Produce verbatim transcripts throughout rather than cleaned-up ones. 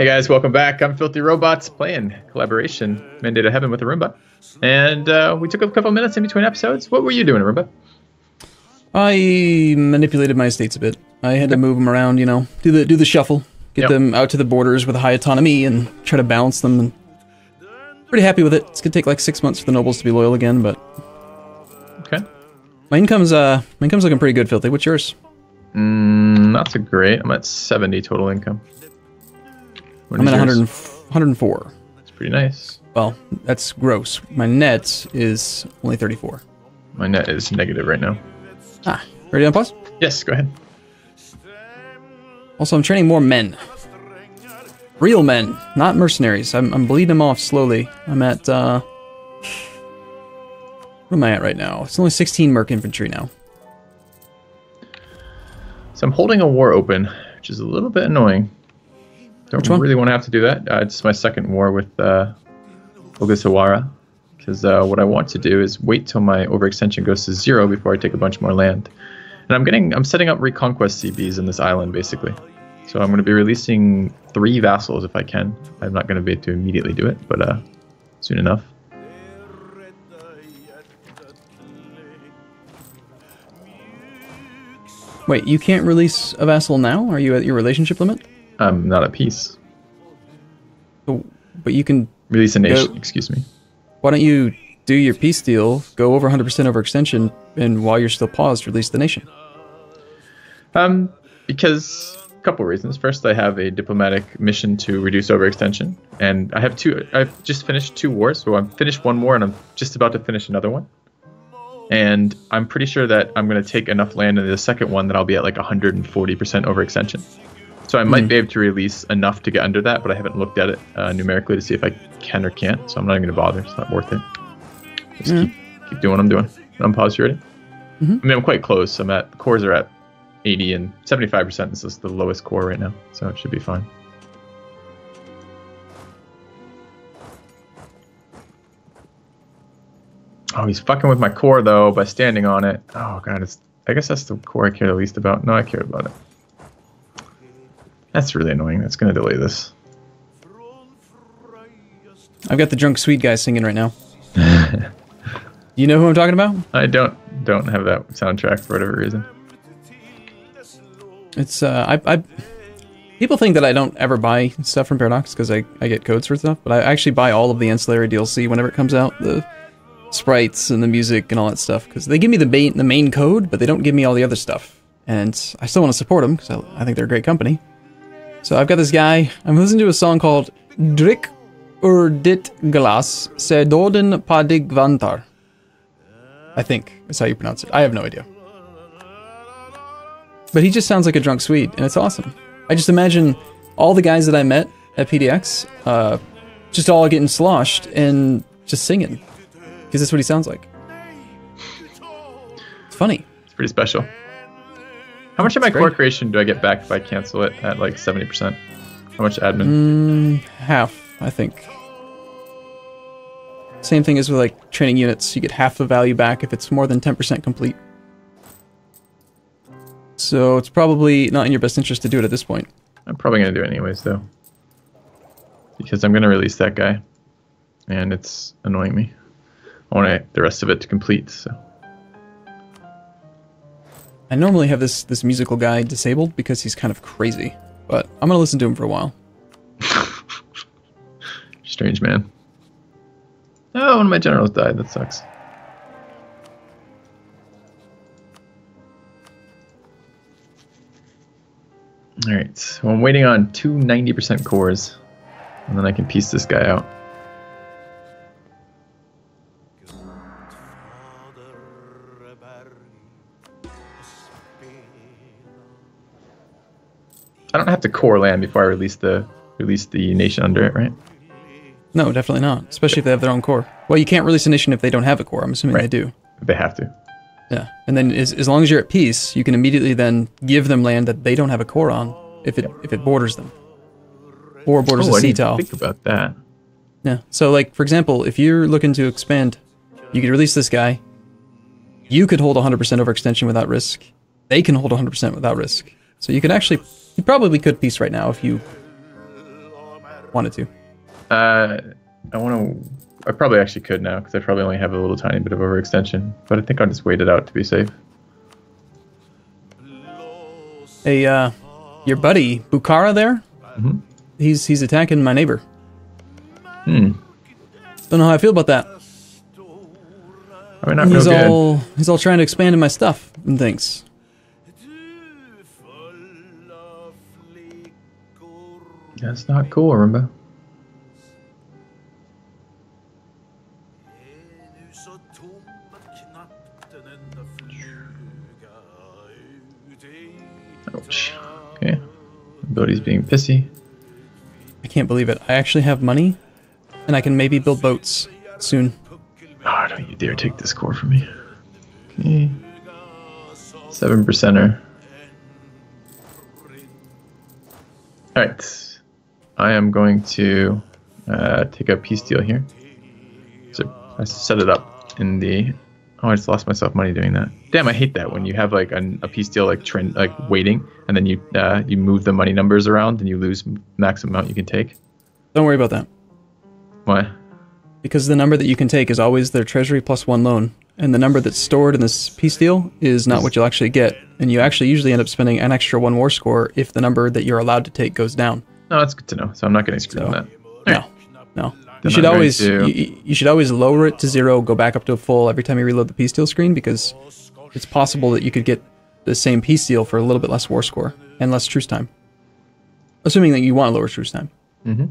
Hey guys, welcome back. I'm Filthy Robots, playing collaboration Mandate of Heaven with Arumba. And uh, we took a couple minutes in between episodes. What were you doing, Arumba? I manipulated my estates a bit. I had okay. to move them around, you know, do the do the shuffle, get yep. them out to the borders with high autonomy and try to balance them. And pretty happy with it. It's going to take like six months for the nobles to be loyal again, but... Okay. My income's, uh, my income's looking pretty good, Filthy. What's yours? Mm, not so great. I'm at seventy total income. What I'm at one hundred, one hundred four. That's pretty nice. Well, that's gross. My net is only thirty-four. My net is negative right now. Ah, ready to pause? Yes, go ahead. Also, I'm training more men. Real men, not mercenaries. I'm, I'm bleeding them off slowly. I'm at, uh... what am I at right now? It's only sixteen merc infantry now. So I'm holding a war open, which is a little bit annoying. Don't really want to have to do that. Uh, it's my second war with uh, Ogusawara. Because uh, what I want to do is wait till my overextension goes to zero before I take a bunch more land. And I'm getting, I'm setting up reconquest C Bs in this island, basically. So I'm going to be releasing three vassals if I can. I'm not going to be able to immediately do it, but uh, soon enough. Wait, you can't release a vassal now? Are you at your relationship limit? I'm not at peace. So, but you can... Release a nation, go, excuse me. Why don't you do your peace deal, go over one hundred percent overextension, and while you're still paused, release the nation? Um, because... A couple reasons. First, I have a diplomatic mission to reduce overextension. And I have two... I've just finished two wars, so I've finished one war, and I'm just about to finish another one. And I'm pretty sure that I'm going to take enough land in the second one that I'll be at like one hundred forty percent overextension. So I might mm. be able to release enough to get under that, but I haven't looked at it uh, numerically to see if I can or can't, so I'm not even going to bother. It's not worth it. Just mm. keep, keep doing what I'm doing. I'm paused, you ready? Mm -hmm. I mean, I'm quite close. I'm at... Cores are at eighty and seventy-five percent. This is the lowest core right now, so it should be fine. Oh, he's fucking with my core, though, by standing on it. Oh, God, it's... I guess that's the core I care the least about. No, I care about it. That's really annoying. That's going to delay this. I've got the drunk Swede guy singing right now. You know who I'm talking about? I don't don't have that soundtrack for whatever reason. It's uh, I I people think that I don't ever buy stuff from Paradox because I I get codes for stuff, but I actually buy all of the ancillary D L C whenever it comes out, the sprites and the music and all that stuff, because they give me the main the main code, but they don't give me all the other stuff, and I still want to support them because I, I think they're a great company. So I've got this guy, I'm listening to a song called Drik ur dit glas, se doden padig vantar. I think that's how you pronounce it. I have no idea. But he just sounds like a drunk Swede, and it's awesome. I just imagine all the guys that I met at P D X, uh, just all getting sloshed and just singing. Because that's what he sounds like. It's funny. It's pretty special. How much of my core creation do I get back if I cancel it at like seventy percent? How much admin? Mm, half, I think. Same thing as with like training units. You get half the value back if it's more than ten percent complete. So it's probably not in your best interest to do it at this point. I'm probably going to do it anyways though. Because I'm going to release that guy. And it's annoying me. I want the rest of it to complete, so... I normally have this, this musical guy disabled because he's kind of crazy, but I'm going to listen to him for a while. Strange man. Oh, one of my generals died. That sucks. Alright, so I'm waiting on two ninety percent cores, and then I can piece this guy out. I don't have to core land before I release the release the nation under it, right? No, definitely not. Especially if they have their own core. Well, you can't release a nation if they don't have a core. I'm assuming right. they do. They have to. Yeah, and then as, as long as you're at peace, you can immediately then give them land that they don't have a core on if it yeah. if it borders them, or borders oh, a sea tile. Think about that. Yeah. So, like for example, if you're looking to expand, you could release this guy. You could hold one hundred percent overextension without risk. They can hold one hundred percent without risk. So you could actually. You probably could peace right now if you wanted to? Uh, I want to... I probably actually could now, because I probably only have a little tiny bit of overextension. But I think I'll just wait it out to be safe. Hey, uh, your buddy, Bukhara there? Mm-hmm. He's, he's attacking my neighbor. Hmm. Don't know how I feel about that. I mean, I feel he's good. all he's all trying to expand in my stuff and things. That's not cool, Arumba. Ouch. Okay. Bodhi's being pissy. I can't believe it. I actually have money, and I can maybe build boats soon. Oh, don't you dare take this core from me. Okay. Seven percenter. Alright. I am going to uh, take a peace deal here. So I set it up in the... Oh, I just lost myself money doing that. Damn, I hate that when you have like an, a peace deal like trend, like waiting, and then you uh, you move the money numbers around and you lose maximum amount you can take. Don't worry about that. Why? Because the number that you can take is always their treasury plus one loan, and the number that's stored in this peace deal is not what you'll actually get, and you actually usually end up spending an extra one war score if the number that you're allowed to take goes down. No, that's good to know, so I'm not getting screwed so, on that. No, no. You should, always, to... you, you should always lower it to zero, go back up to a full every time you reload the peace deal screen, because it's possible that you could get the same peace deal for a little bit less war score and less truce time. Assuming that you want to lower truce time. Mm-hmm.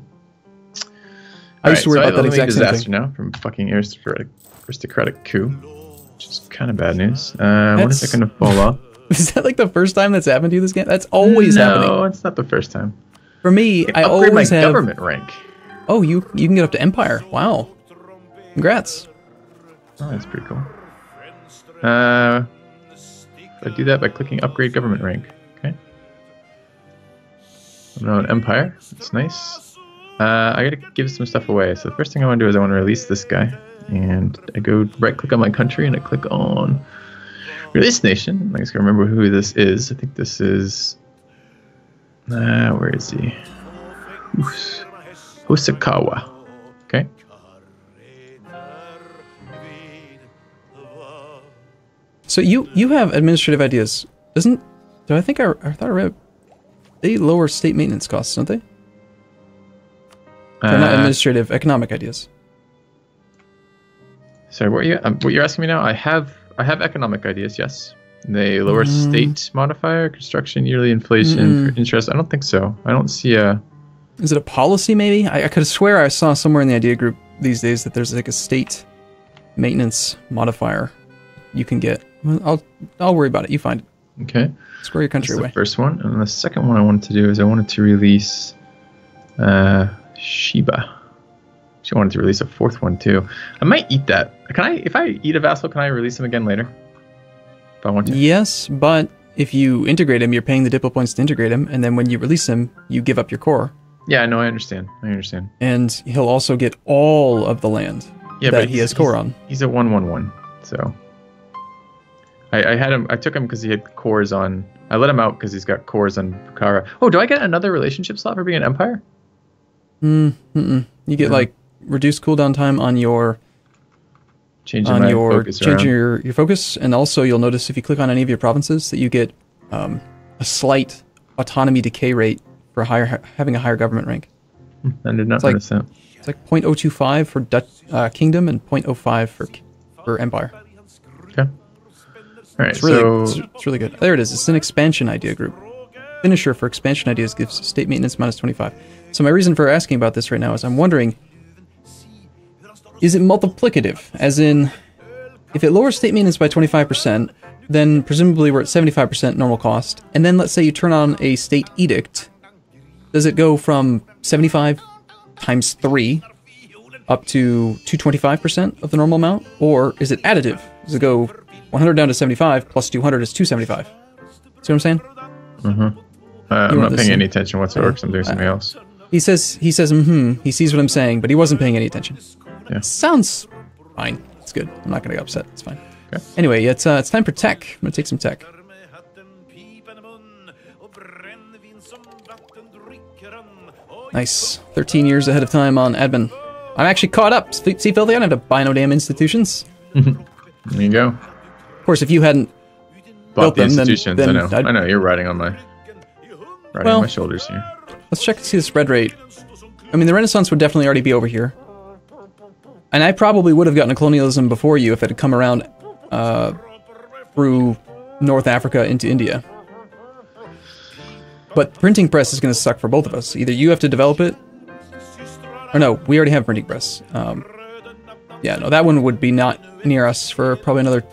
I used right, to worry so about that exact same disaster thing. Now from fucking aristocratic, aristocratic coup, which is kind of bad news. Uh, when is that going to fall off? Is that like the first time that's happened to you this game? That's always no, happening. No, it's not the first time. For me, I, I always my have... my government rank. Oh, you you can get up to Empire. Wow. Congrats. Oh, that's pretty cool. Uh, I do that by clicking Upgrade Government Rank. Okay. I'm now an Empire. That's nice. Uh, I gotta give some stuff away. So the first thing I want to do is I want to release this guy, and I go right click on my country and I click on release nation. I just gotta remember who this is. I think this is. Ah, uh, where is he? Oof. Hosokawa. Okay. So you you have administrative ideas, isn't? Do I think I I thought I read? They lower state maintenance costs, don't they? They're not administrative, uh, economic ideas. Sorry, what are you, um, what you're asking me now? I have I have economic ideas, yes. They lower mm. state modifier, construction, yearly inflation, mm. for interest. I don't think so. I don't see a... Is it a policy, maybe? I, I could swear I saw somewhere in the idea group these days that there's like a state maintenance modifier you can get. Well, I'll, I'll worry about it. You find it. Okay. Square your country away. That's the first one. And the second one I wanted to do is I wanted to release... Uh, Shiba. She wanted to release a fourth one too. I might eat that. Can I, if I eat a vassal, can I release him again later? If I want to. Yes, but if you integrate him, you're paying the Diplo points to integrate him, and then when you release him, you give up your core. Yeah, no, I understand. I understand. And he'll also get all of the land yeah, that but he has core on. He's a one one one, so. I, I had him, I took him because he had cores on, I let him out because he's got cores on Pekara. Oh, do I get another relationship slot for being an empire? Mm, mm-mm. You get yeah. like reduced cooldown time on your changing on your focus change your, your focus, and also you'll notice if you click on any of your provinces that you get um, a slight autonomy decay rate for higher having a higher government rank. I did not it's notice like, that. It's like zero point zero two five for Dutch, uh, kingdom and zero point zero five for for empire. Okay. All right. It's really so... it's, it's really good. There it is. It's an expansion idea group. Finisher for expansion ideas gives state maintenance minus twenty-five. So my reason for asking about this right now is I'm wondering, is it multiplicative? As in, if it lowers state maintenance by twenty-five percent, then presumably we're at seventy-five percent normal cost, and then let's say you turn on a state edict, does it go from seventy-five times three up to two hundred twenty-five percent of the normal amount? Or is it additive? Does it go one hundred down to seventy-five plus two hundred is two seventy-five? See what I'm saying? Mm-hmm. Uh, I'm not paying any attention whatsoever because I'm doing something else. He says, he says, mm-hmm, he sees what I'm saying, but he wasn't paying any attention. Yeah. Sounds fine. It's good. I'm not going to get upset. It's fine. Okay. Anyway, it's uh, it's time for tech. I'm going to take some tech. Nice. thirteen years ahead of time on admin. I'm actually caught up. See, Filthy, I don't have to buy no damn institutions. There you go. Of course, if you hadn't bought the institutions, them, then, then I know. I'd... I know you're riding on my riding well, on my shoulders here. Let's check to see the spread rate. I mean, the Renaissance would definitely already be over here, and I probably would have gotten a colonialism before you if it had come around uh, through North Africa into India. But printing press is going to suck for both of us. Either you have to develop it, or no, we already have printing press. Um, yeah, no, that one would be not near us for probably another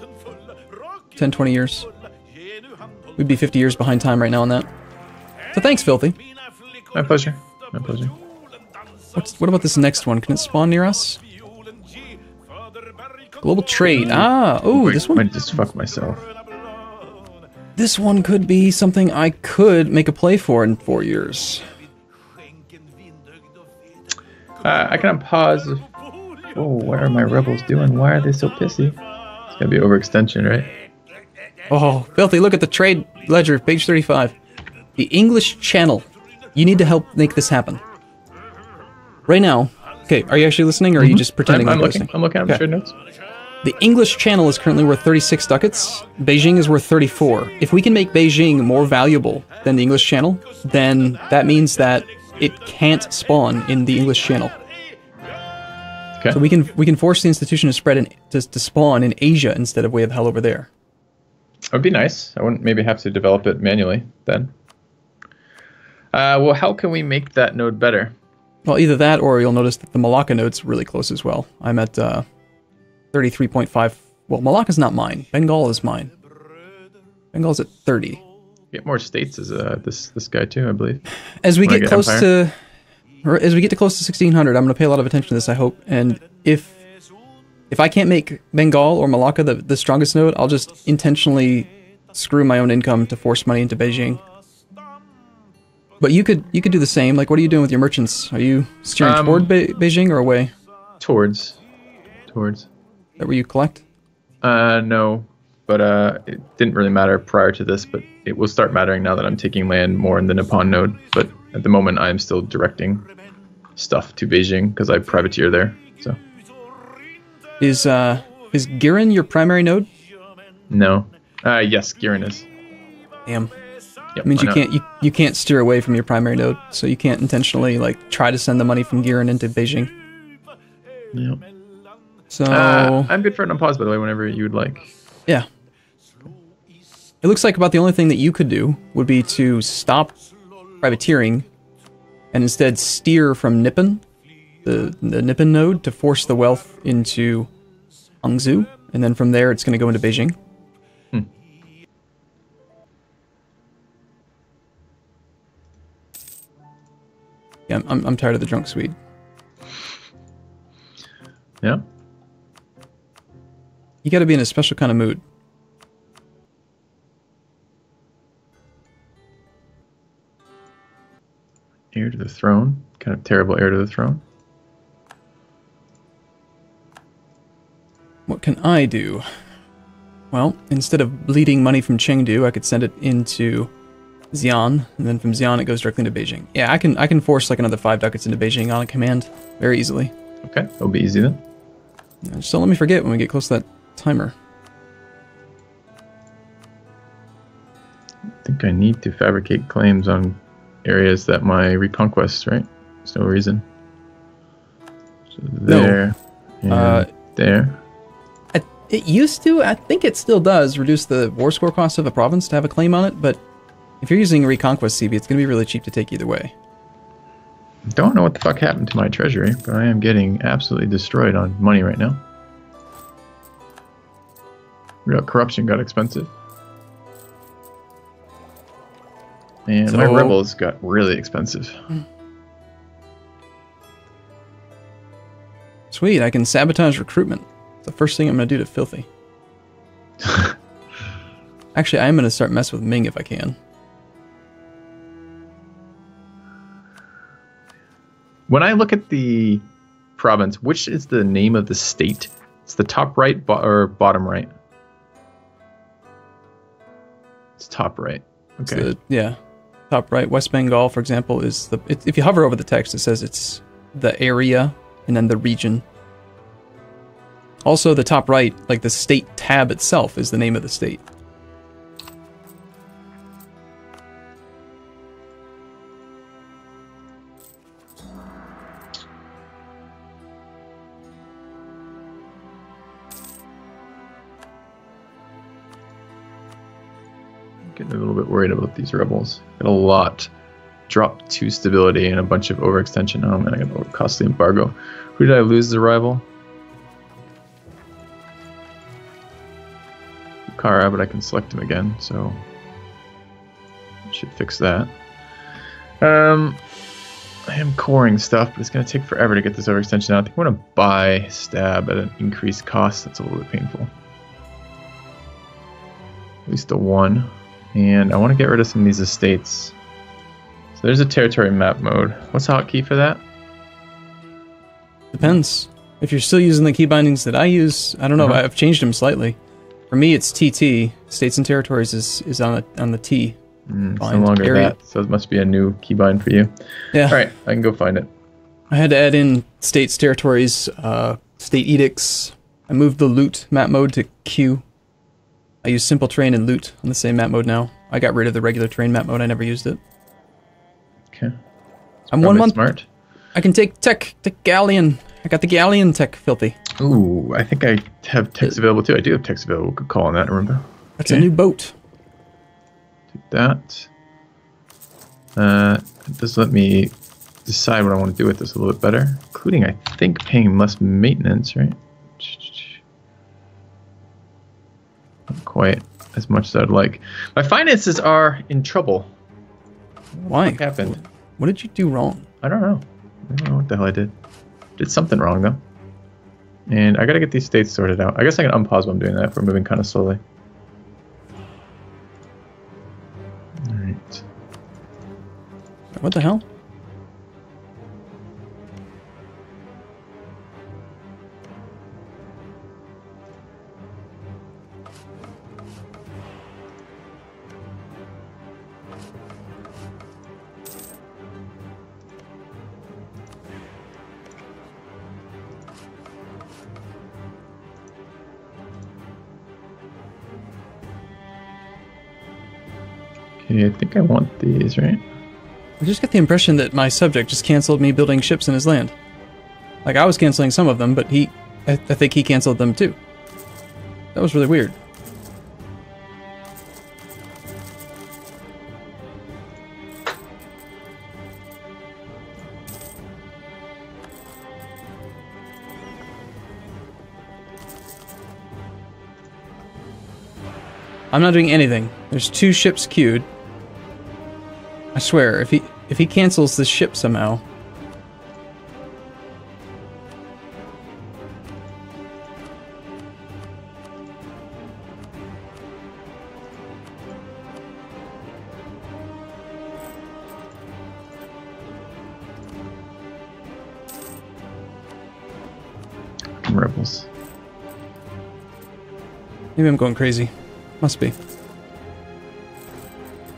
ten, twenty years. We'd be fifty years behind time right now on that. So thanks, Filthy. My pleasure. My pleasure. What's, what about this next one? Can it spawn near us? Global trade. Ah, oh, this one. I just fucked myself. This one could be something I could make a play for in four years. Uh, I can pause. Oh, what are my rebels doing? Why are they so pissy? It's gotta be overextension, right? Oh, Filthy, look at the trade ledger, page thirty-five. The English Channel. You need to help make this happen. Right now, okay, are you actually listening, or are mm-hmm. you just pretending? I'm, I'm looking. I'm looking. I'm okay. Shared notes. The English Channel is currently worth thirty-six ducats. Beijing is worth thirty-four. If we can make Beijing more valuable than the English Channel, then that means that it can't spawn in the English Channel. Okay. So we can we can force the institution to spread and to, to spawn in Asia instead of way of hell over there. That would be nice. I wouldn't maybe have to develop it manually then. Uh, well, how can we make that node better? Well, either that, or you'll notice that the Malacca node's really close as well. I'm at uh, thirty-three point five. Well, Malacca's not mine. Bengal is mine. Bengal's at thirty. Get more states as uh, this this guy too, I believe. As we get, get close Empire. to, or as we get to close to sixteen hundred, I'm going to pay a lot of attention to this, I hope. And if if I can't make Bengal or Malacca the the strongest node, I'll just intentionally screw my own income to force money into Beijing. But you could you could do the same. Like, what are you doing with your merchants? Are you steering um, toward Be Beijing or away? Towards, towards. Is that where you collect? Uh, no, but uh, it didn't really matter prior to this, but it will start mattering now that I'm taking land more in the Nippon node. But at the moment, I'm still directing stuff to Beijing because I privateer there. So, is uh is Girin your primary node? No. Uh, yes, Girin is. Damn. Yep, it means you can't you, you can't steer away from your primary node, so you can't intentionally like try to send the money from Girin into Beijing. Yeah. So uh, I'm good for an unpause, by the way, whenever you would like. Yeah. It looks like about the only thing that you could do would be to stop privateering and instead steer from Nippon, the the Nippon node, to force the wealth into Hangzhou, and then from there it's going to go into Beijing. Yeah, I'm, I'm tired of the drunk Swede. Yeah. You gotta be in a special kind of mood. Heir to the throne. Kind of terrible heir to the throne. What can I do? Well, instead of bleeding money from Chengdu, I could send it into Xi'an, and then from Xi'an it goes directly into Beijing. Yeah, I can I can force like another five ducats into Beijing on a command very easily. Okay, that'll be easy then. Just don't let me forget when we get close to that timer. I think I need to fabricate claims on areas that my reconquests, right? There's no reason. So there, no. and uh, there. I, it used to, I think it still does, reduce the war score cost of a province to have a claim on it, but if you're using Reconquest C B, it's going to be really cheap to take either way. Don't know what the fuck happened to my treasury, but I am getting absolutely destroyed on money right now. Real corruption got expensive. And so, my rebels got really expensive. Sweet, I can sabotage recruitment. It's the first thing I'm going to do to Filthy. Actually, I am going to start messing with Ming if I can. When I look at the province, which is the name of the state? It's the top right bo or bottom right? It's top right. Okay. The, yeah. top right, West Bengal, for example, is the... It, if you hover over the text, it says it's the area and then the region. Also, the top right, like the state tab itself, is the name of the state. Getting a little bit worried about these rebels. Got a lot. Drop to stability and a bunch of overextension. Oh man, I got a costly embargo. Who did I lose the rival? Bukhara, but I can select him again, so should fix that. Um, I am coring stuff, but it's going to take forever to get this overextension out. I think I want to buy stab at an increased cost. That's a little bit painful. At least a one. And I want to get rid of some of these estates. So there's a territory map mode. What's the hotkey for that? Depends. If you're still using the key bindings that I use, I don't know. Uh-huh. I've changed them slightly. For me, it's T T. States and territories is is on the on the T. Mm, it's no longer area. That. So it must be a new keybind for you. Yeah. All right, I can go find it. I had to add in states, territories, uh, state edicts. I moved the loot map mode to Q. I use simple terrain and loot on the same map mode now. I got rid of the regular terrain map mode. I never used it. Okay. That's I'm one month. Smart. I can take tech, tech galleon. I got the galleon tech, filthy. Ooh, I think I have techs available too. I do have techs available. Good call on that, remember? That's okay. A new boat. Take that. Uh, it does let me decide what I want to do with this a little bit better, including, I think, paying less maintenance, right? Not quite as much as I'd like. My finances are in trouble. Why? What happened? What did you do wrong? I don't know. I don't know what the hell I did. Did something wrong, though. And I gotta get these states sorted out. I guess I can unpause while I'm doing that if we're moving kind of slowly. Alright. What the hell? I think I want these, right? I just got the impression that my subject just canceled me building ships in his land. Like, I was canceling some of them, but he... I, th I think he canceled them, too. That was really weird. I'm not doing anything. There's two ships queued. I swear, if he if he cancels this ship somehow. Rebels. Maybe I'm going crazy. Must be.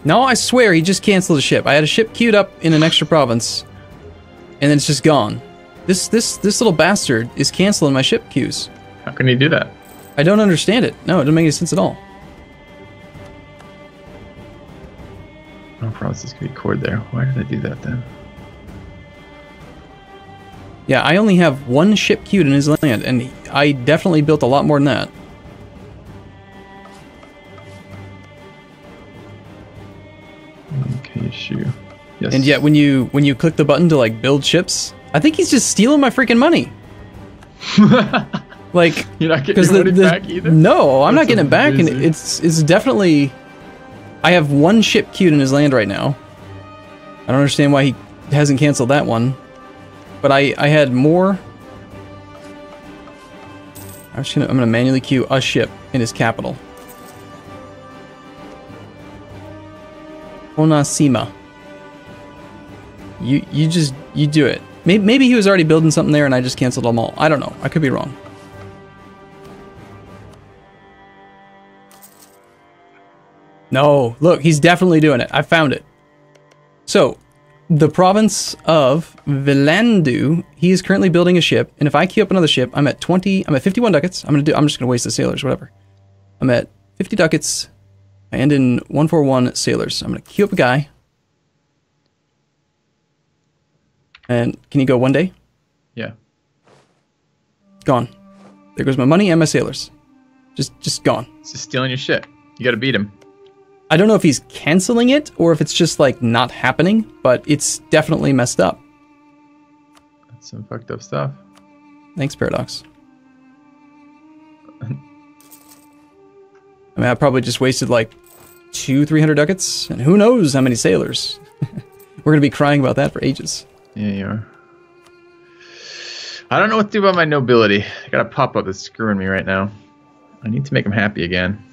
No, I swear he just canceled a ship. I had a ship queued up in an extra province, and then it's just gone. This this this little bastard is canceling my ship queues. How can he do that? I don't understand it. No, it doesn't make any sense at all. No provinces can be cored there. Why did I do that then? Yeah, I only have one ship queued in his land, and I definitely built a lot more than that. Yes. And yet when you when you click the button to like build ships, I think he's just stealing my freaking money. Like, you're not getting the, money the, back either. No, I'm That's not getting it back, and it's it's definitely. I have one ship queued in his land right now. I don't understand why he hasn't canceled that one, but I I had more. I'm just gonna I'm gonna manually queue a ship in his capital. Onasima. You you just you do it. Maybe maybe he was already building something there and I just canceled them all. I don't know. I could be wrong. No, look, he's definitely doing it. I found it. So, the province of Vilandu, he is currently building a ship, and if I queue up another ship, I'm at twenty, I'm at fifty-one ducats. I'm gonna do, I'm just gonna waste the sailors, whatever. I'm at fifty ducats. I end in one forty-one sailors. I'm gonna queue up a guy. And can you go one day? Yeah. Gone. There goes my money and my sailors. Just, just gone. It's just stealing your ship. You gotta beat him. I don't know if he's canceling it or if it's just like not happening, but it's definitely messed up. That's some fucked up stuff. Thanks, Paradox. I mean, I probably just wasted like two, three hundred ducats, and who knows how many sailors. We're gonna be crying about that for ages. Yeah, you are. I don't know what to do about my nobility. I got a pop-up that's screwing me right now. I need to make him happy again.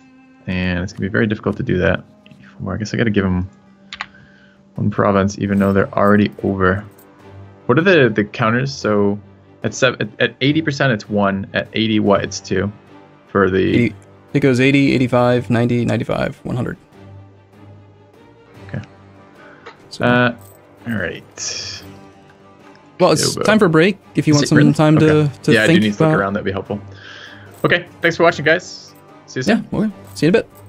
And it's going to be very difficult to do that. I guess I got to give him one province, even though they're already over. What are the, the counters? So at seven, at eighty percent it's one. At eighty what? It's two. For the... eighty, it goes eighty, eighty-five, ninety, ninety-five, one hundred. Okay. So, uh, all right. Well, it's time for a break. If you want some time to, to yeah, think about... Yeah, I do need to look around. That'd be helpful. Okay. Thanks for watching, guys. See you soon. Yeah, okay. See you in a bit.